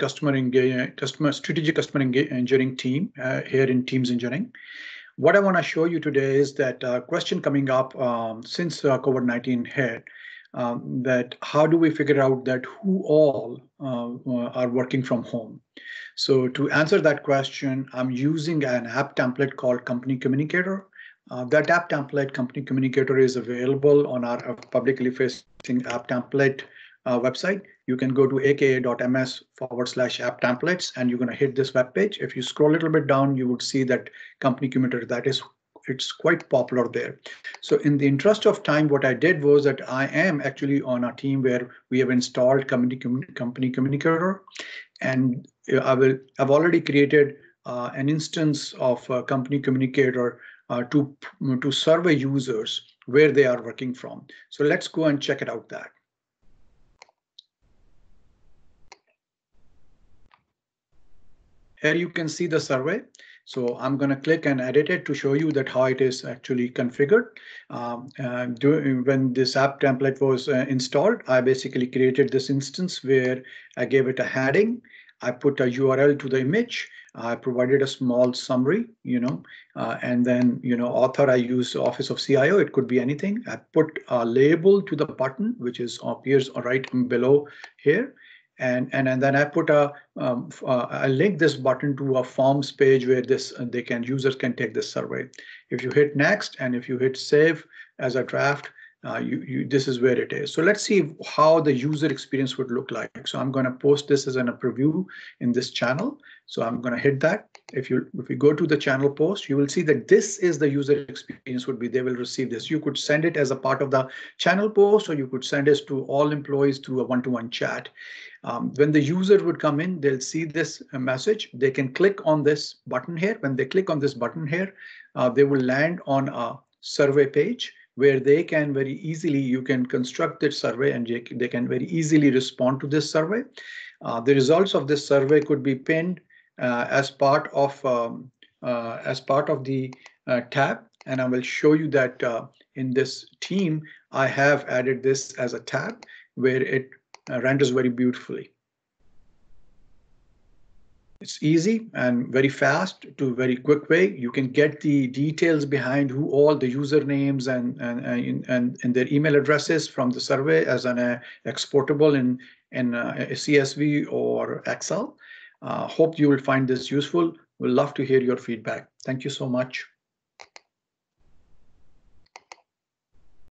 strategic customer engineering team here in Teams Engineering. What I want to show you today is that question coming up since COVID-19 hit, that how do we figure out that who all are working from home? So to answer that question, I'm using an app template called Company Communicator. That app template, Company Communicator, is available on our publicly facing app template website. You can go to aka.ms/app templates, and you're going to hit this web page. If you scroll a little bit down, you would see that Company Communicator, it's quite popular there. So in the interest of time, what I did was that I am actually on a team where we have installed Company Communicator, and I've already created an instance of Company Communicator to survey users where they are working from. So let's go and check it out that. Here you can see the survey. So I'm going to click and edit it to show you that how it is actually configured. When this app template was installed, I basically created this instance where I gave it a heading. I put a URL to the image. I provided a small summary, and then, author, I used Office of CIO. It could be anything. I put a label to the button, which appears right below here. And then I put I link this button to a forms page where users can take this survey. If you hit next and if you hit save as a draft, this is where it is. So let's see how the user experience would look like. So I'm going to post this as a preview in this channel. So I'm going to hit that. If you go to the channel post, you will see that this is the user experience would be. They will receive this. You could send it as a part of the channel post, or you could send this to all employees through a one-to-one chat. When the user would come in, they'll see this message. They can click on this button here. When they click on this button here, they will land on a survey page where they can very easily, you can construct this survey and they can very easily respond to this survey. The results of this survey could be pinned as part of the tab, and I will show you that in this team, I have added this as a tab where it renders very beautifully. It's easy and very fast to very quick way. You can get the details behind who all the usernames and their email addresses from the survey as an exportable in CSV or Excel. Hope you will find this useful. We'll love to hear your feedback. Thank you so much.